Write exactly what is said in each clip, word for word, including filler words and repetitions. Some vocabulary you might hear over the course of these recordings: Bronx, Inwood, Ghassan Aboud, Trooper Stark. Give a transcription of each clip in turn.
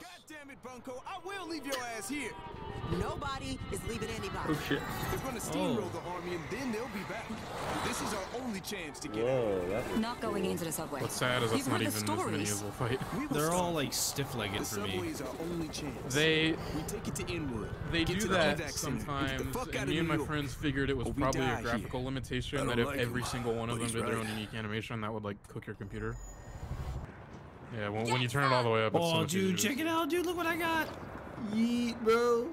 God damn it, Bunko. I will leave your ass here. Nobody is leaving anybody. Oh, shit. They're going to steamroll oh. the army and then they'll be back. This is our only chance to get out. Not going into the subway. What's sad is that's not even stories. As many as we'll fight. We They're all like stiff-legged for me. Our only chance. They, we take it to Inwood. They get do that the sometimes. The and me and my friends figured it was probably a graphical here. limitation that if like every him. single one of them did right. their own unique animation, that would like cook your computer. Yeah, well, yes. when you turn it all the way up. It's oh, so dude, easier. Check it out, dude! Look what I got. Yeet, bro.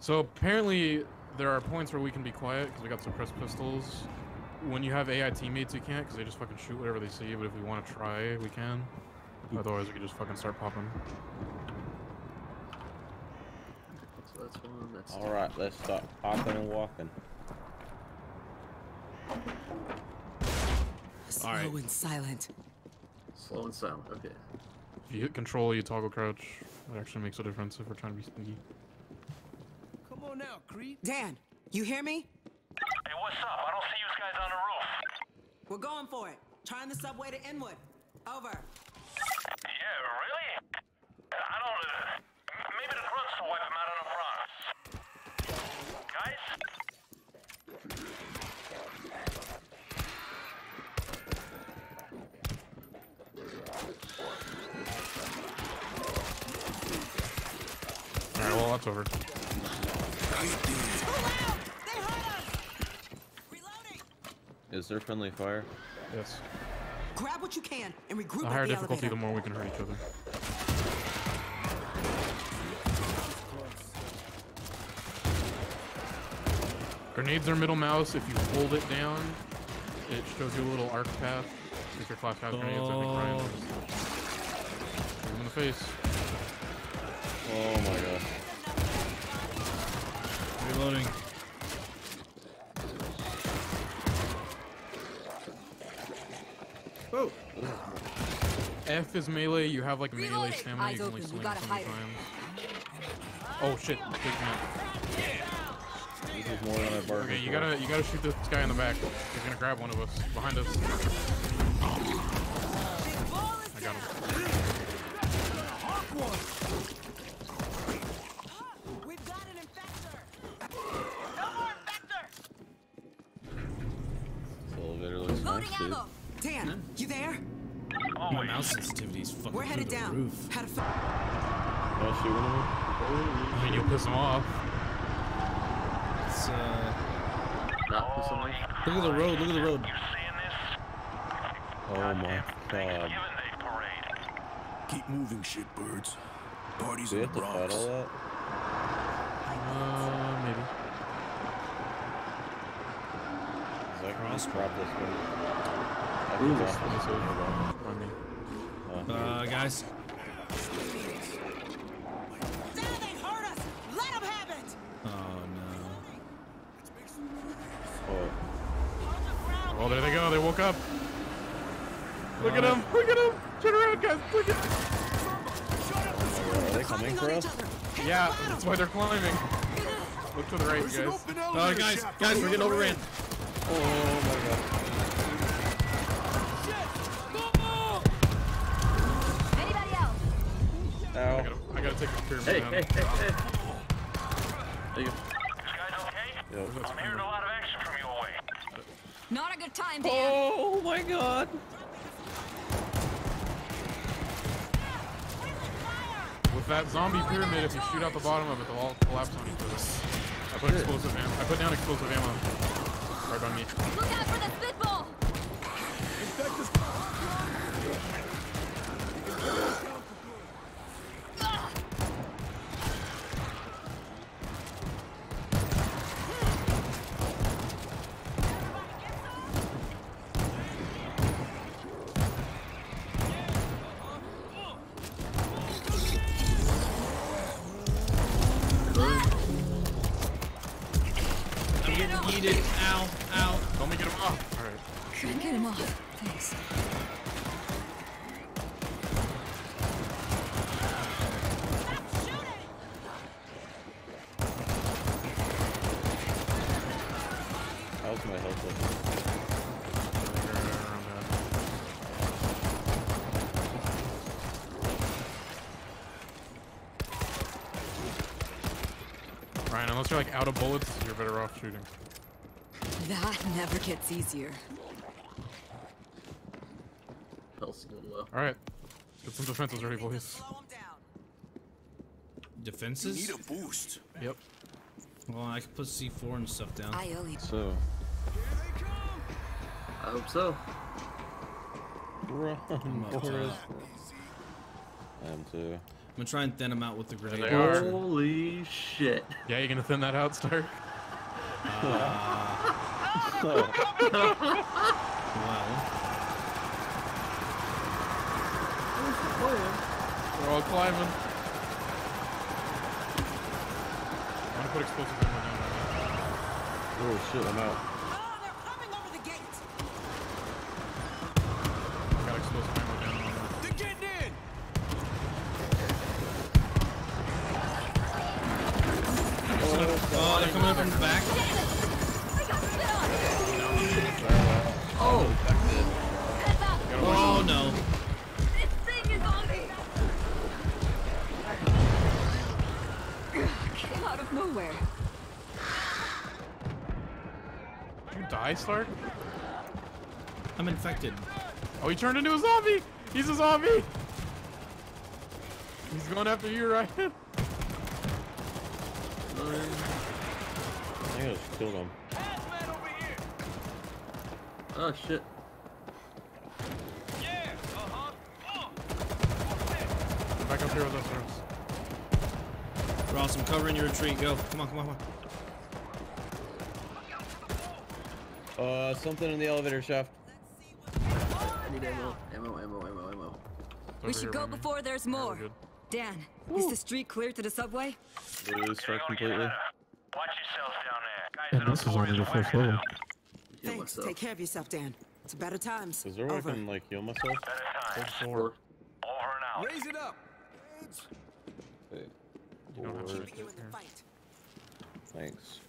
So apparently, there are points where we can be quiet because we got suppressed pistols. When you have A I teammates, you can't because they just fucking shoot whatever they see. But if we want to try, we can. Otherwise, we can just fucking start popping. So that's one. That's all right, let's start popping and walking. Slow all right. and silent. Slow and silent, okay. If you hit control, you toggle crouch. It actually makes a difference if we're trying to be sneaky. Come on now, Creed. Dan, you hear me? Hey, what's up? I don't see you guys on the roof. We're going for it. Trying the subway to Inwood. Over. Yeah, really? I don't... Uh, maybe the grunts will wipe them out on the front. Guys? Alright, well, that's over. They hurt us. Reloading. Is there friendly fire? Yes. Grab what you can and regroup. The higher the difficulty, elevator. The more we can hurt each other. Grenades are middle mouse. If you hold it down, it shows you a little arc path. If your class has grenades, I think Ryan was... hit him in the face. Oh my god. Reloading. Oh! F is melee, you have like Reloading. melee stamina, Eyes you can only sling so many times. Oh shit, big man. Yeah. This is more than I bargained. Okay, you gotta, you gotta shoot this guy in the back. He's gonna grab one of us, behind us. I got him. Dan, you there? Oh, my mouse sensitivity is fucking We're headed the down. Roof. How to f I mean, you'll piss them off. It's, uh... Not piss them off. Look at the road, look at the road. You seeing this? Oh, my God. Keep moving, shit birds. Parties in the Bronx. Do we have to fight all that? Uh, maybe. This Ooh, this uh, uh, guys. They hurt us. Let them have it. Oh no. Oh. Oh, there they go. They woke up. Look uh, at them. Look at them. Turn around, guys. Look at them. Oh, are they climbing for us? Yeah, that's why they're climbing. Look to the right, guys. Uh, guys, guys, we're getting overran. Oh my god. Shit! No! Anybody else? Ow. I gotta, I gotta take the pyramid hey, out. Hey, hey, hey. There you go. You guys okay? Yep. I'm hearing a lot of action from you away. Not a good time, Dan. Oh my god. With that zombie pyramid, if you shoot out the bottom of it, they'll all collapse on each other. I put explosive ammo. I put down explosive ammo. Right on me. Look out for the spitball! Infect this Ryan, unless you're like out of bullets, you're better off shooting. That never gets easier. Health's going low. Alright. Get some defenses ready, boys. Defenses? You need a boost. Yep. Well, I can put C four and stuff down. I only... So. I hope so. Run, Boris. I am too. I'm gonna try and thin them out with the grenade. Holy shit. Yeah, you gonna thin that out, Stark? Uh, well. We're all climbing. I'm gonna put explosives in my hand. Oh shit, I'm out. Oh, they're coming up from the back. Oh. Oh no. This thing is on me. Came out of nowhere. Did you die, Stark? I'm infected. Oh, he turned into a zombie. He's a zombie. He's going after you, Ryan. I just killed him. Oh shit. Yeah, uh-huh. Oh. Back up here with us, Ross. Ross, I'm covering your retreat. Go. Come on, come on, come on. Uh, something in the elevator shaft. I need ammo, ammo, ammo, ammo, ammo. We should go before there's more. Dan, is the street clear to the subway? Literally struck completely. Watch yourself down there. Guys, yeah, this is only the first level. Thanks. Take care of yourself, Dan. It's better times. Is there a way I can, like, heal myself? Over and out. Raise it up. Hey. You don't have to keep you in the fight. Thanks.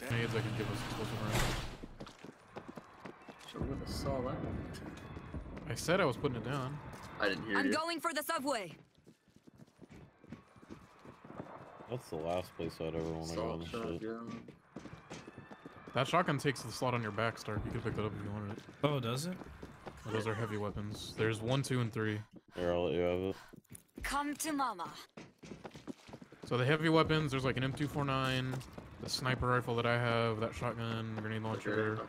I guess I can give us explosive rounds. Should we have saw that? I said I was putting it down. I didn't hear I'm you. I'm going for the subway. That's the last place I'd ever want to go on this shit. That shotgun takes the slot on your back, Stark. You can pick that up if you wanted it. Oh, does it? Oh, those are heavy weapons. There's one, two, and three. Here, I'll let you have it. Come to mama. So the heavy weapons, there's like an M two forty-nine, the sniper rifle that I have, that shotgun, grenade launcher.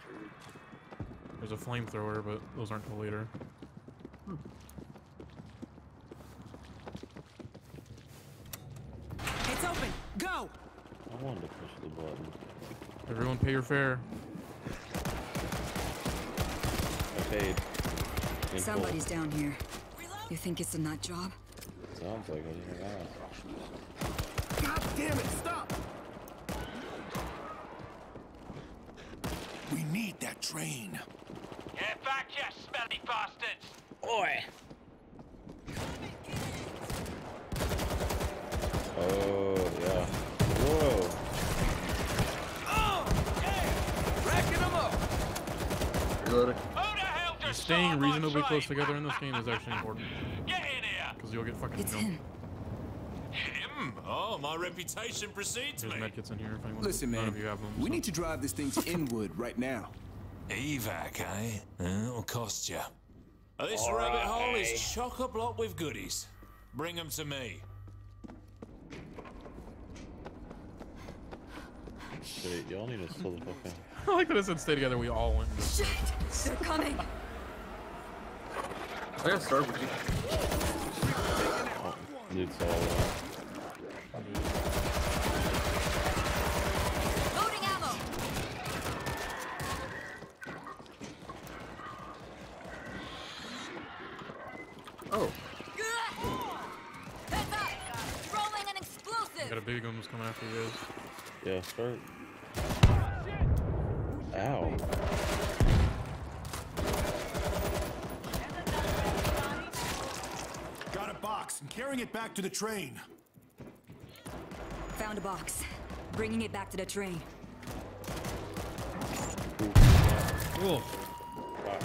There's a flamethrower, but those aren't till later. Hmm. Open. Go! I wanted to push the button. Everyone pay your fare. I paid. In Somebody's full. Down here. You think it's a nut job? Sounds like it. God damn it, stop! We need that train. Get back here, smelly bastards! Oi! Oh. Staying reasonably close together in this game is actually important. Get in here! Because you'll get fucking jumped. Him. him? Oh, my reputation precedes There's me. Medkits in here if anyone Listen, man, you have them, so. We need to drive this thing to Inwood right now. Evac, eh? Uh, it'll cost you. Uh, this All rabbit right. hole is chock-a-block with goodies. Bring them to me. Shit, y'all need to slow the fuck down. I like that it said stay together, we all went. Shit! They're coming! I gotta start with you. Oh, dude's all out. Loading ammo! Oh. Heads up! Rolling an explosive! Got a big one that's coming after you guys. Yeah, start. Ow. Got a box. I'm carrying it back to the train. Found a box. Bringing it back to the train. Cool. Wow.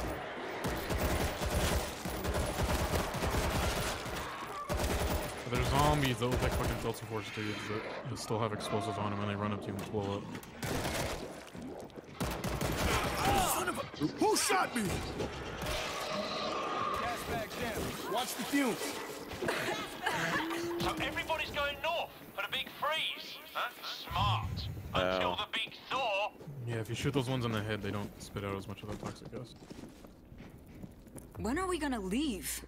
They're zombies that look like fucking Delta Force dudes that still have explosives on them and they run up to you and blow up. Oh, son of a... Who shot me? Gas bag down. Watch the fumes. So everybody's going north for the big freeze. Huh? Smart. Wow. Until the big thaw. Yeah, if you shoot those ones in the head, they don't spit out as much of that toxic gas. When are we gonna leave?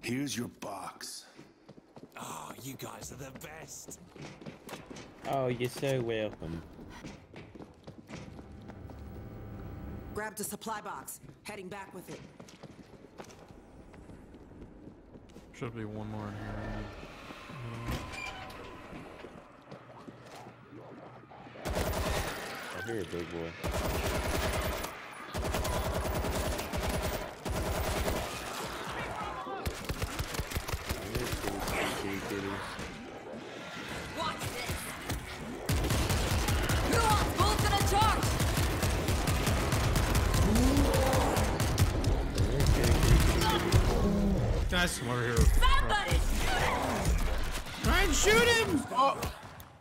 Here's your box. Oh, you guys are the best. Oh, you're so welcome. Grabbed a supply box. Heading back with it. Should be one more in here. I hear a big boy. Nice one over here. Somebody shoot him! Try and shoot him! Oh.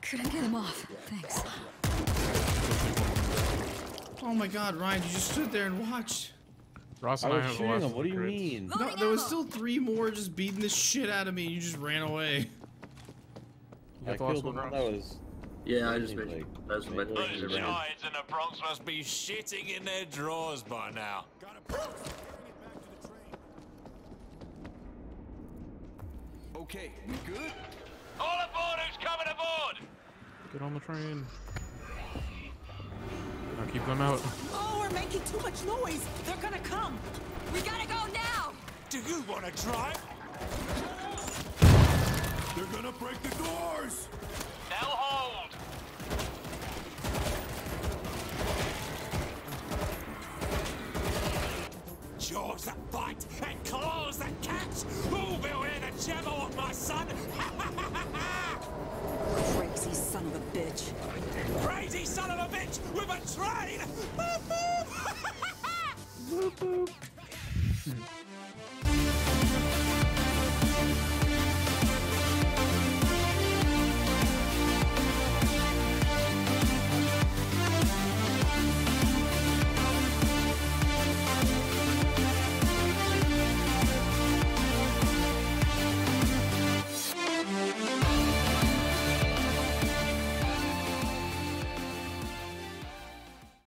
Could I get him off? Thanks. Oh my God, Ryan! You just stood there and watched. Ross and I, I was shooting him. What do you crits. mean? No, there was still three more just beating the shit out of me. And you just ran away. You I killed one. That was. Yeah, I just made like, those giants in the Bronx must be shitting in their drawers by now. Got a proof. Okay, we good? All aboard, who's coming aboard? Get on the train. Now keep them out. Oh, we're making too much noise. They're gonna come. We gotta go now. Do you wanna drive? They're gonna break the doors. Now hold. Jaws that bite and claws that catch. Who will hear the jabber of my son? Crazy son of a bitch. Crazy son of a bitch with a train.